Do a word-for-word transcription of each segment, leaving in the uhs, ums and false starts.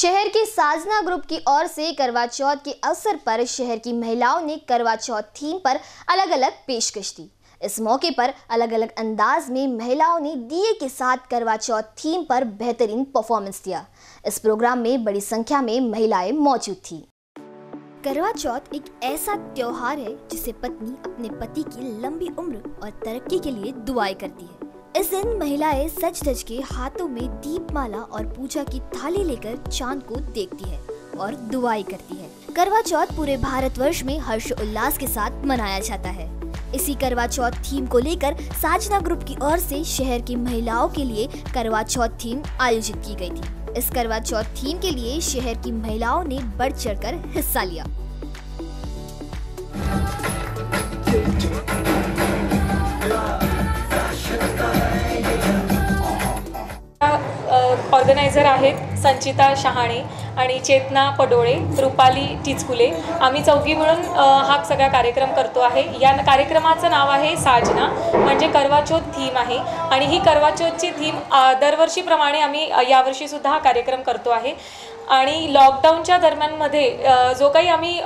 शहर के साजना ग्रुप की ओर से करवा चौथ के अवसर पर शहर की महिलाओं ने करवा चौथ थीम पर अलग अलग पेशकश दी। इस मौके पर अलग अलग अंदाज में महिलाओं ने दिए के साथ करवा चौथ थीम पर बेहतरीन परफॉर्मेंस दिया। इस प्रोग्राम में बड़ी संख्या में महिलाएं मौजूद थीं। करवा चौथ एक ऐसा त्योहार है जिसे पत्नी अपने पति की लंबी उम्र और तरक्की के लिए दुआएं करती है। इस दिन महिलाएं सज धज के हाथों में दीपमाला और पूजा की थाली लेकर चांद को देखती है और दुआएं करती है। करवा चौथ पूरे भारतवर्ष में हर्षोल्लास के साथ मनाया जाता है। इसी करवा चौथ थीम को लेकर साजना ग्रुप की ओर से शहर की महिलाओं के लिए करवा चौथ थीम आयोजित की गई थी। इस करवा चौथ थीम के लिए शहर की महिलाओं ने बढ़ चढ़ कर हिस्सा लिया। ऑर्गनायझर आहेत संचिता शहाणे आणि चेतना पडोळे, रुपाली चिचकुले, आम्ही चौघी मिळून हा सगळा कार्यक्रम करतो आहे। या कार्यक्रमाचं नाव आहे साजना, म्हणजे करवा चौथ थीम आहे आणि ही करवा चौथची थीम दरवर्षीप्रमाणे आम्ही यावर्षी सुद्धा हा कार्यक्रम करतो आहे। आणि लॉकडाऊनच्या दरम्यान मध्ये जो काही आम्ही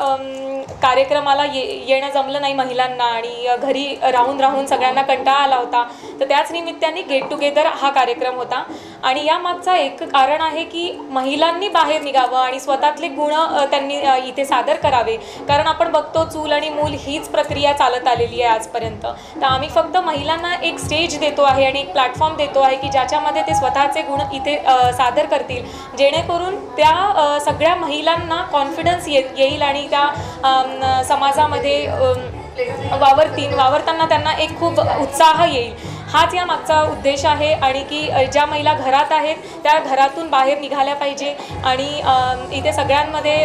कार्यक्रमाला ये येणं जमलं नाही महिलांना आणि घरी राहून राहून सगळ्यांना कंटाळा आला होता, तर त्याच निमित्ताने गेट टुगेदर हा कार्यक्रम होता। आणि यामागचा एक कारण आहे की महिलांनी बाहेर निघावं आणि स्वतःतले गुण त्यांनी इथे सादर करावे, कारण आपण बघतो चूल आणि मूल हीच प्रक्रिया चालत आलेली आहे आजपर्यंत। तर आम्ही फक्त महिलांना एक स्टेज देतो आहे आणि एक प्लॅटफॉर्म देतो आहे की ज्याच्यामध्ये ते स्वतःचे गुण इथे सादर करतील, जेणेकरून त्या सगळ्या महिलांना कॉन्फिडन्स येईल आणि त्या समाजामध्ये वावरतील वावरताना त्यांना एक खूप उत्साह येईल। हाच या मागचा उद्देश आहे। आणि की ज्या महिला घरात आहेत त्या घरातून बाहेर निघाल्या पाहिजे आणि इथे सगळ्यांमध्ये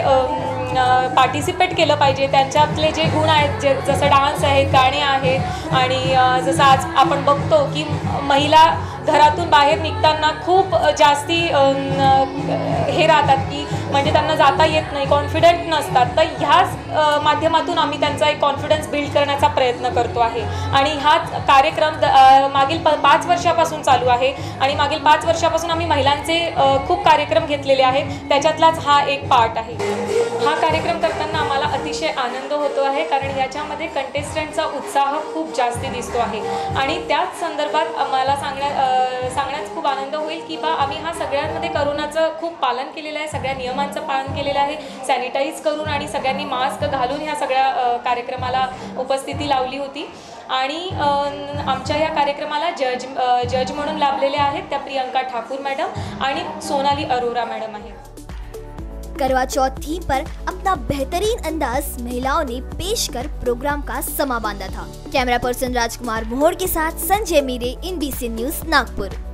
पार्टिसिपेट केलं पाहिजे। त्यांच्यातले जे गुण आहेत, जे जसं डान्स आहे, गाणे आहेत आणि जसं आज आपण बघतो की महिला घरातून बाहेर निघताना खूप जास्ती हे राहतात की म्हणजे त्यांना जाता येत नाही, कॉन्फिडंट नसतात। तर ह्याच माध्यमातून आम्ही त्यांचा एक कॉन्फिडन्स बिल्ड करण्याचा प्रयत्न करतो आहे। आणि हा कार्यक्रम मागील प पाच वर्षापासून चालू आहे आणि मागील पाच वर्षापासून आम्ही महिलांचे खूप कार्यक्रम घेतलेले आहेत, त्याच्यातलाच हा एक पार्ट आहे। हा कार्यक्रम करताना आम्हाला अतिशय आनंद होतो आहे, कारण याच्यामध्ये कंटेस्टंटचा उत्साह खूप जास्ती दिसतो आहे आणि त्याच संदर्भात आम्हाला सांगण्या सांगण्यास खूप आनंद होईल की बा आम्ही हा सगळ्यांमध्ये करोनाचं खूप पालन केलेलं आहे, सगळ्या नियमांचं पालन केलेलं आहे, सॅनिटाईज करून आणि सगळ्यांनी मास्क घालून ह्या सगळ्या कार्यक्रमाला उपस्थिती लावली होती। आणि आमच्या या कार्यक्रमाला जज जज म्हणून लाभलेले आहेत त्या प्रियंका ठाकूर मॅडम आणि सोनाली अरोरा मॅडम आहेत। करवा चौथ थीम पर अपना बेहतरीन अंदाज महिलाओं ने पेश कर प्रोग्राम का समा बांधा था। कैमरा पर्सन राजकुमार मोहर के साथ Sanjay Meere, I N B C news Nagpur.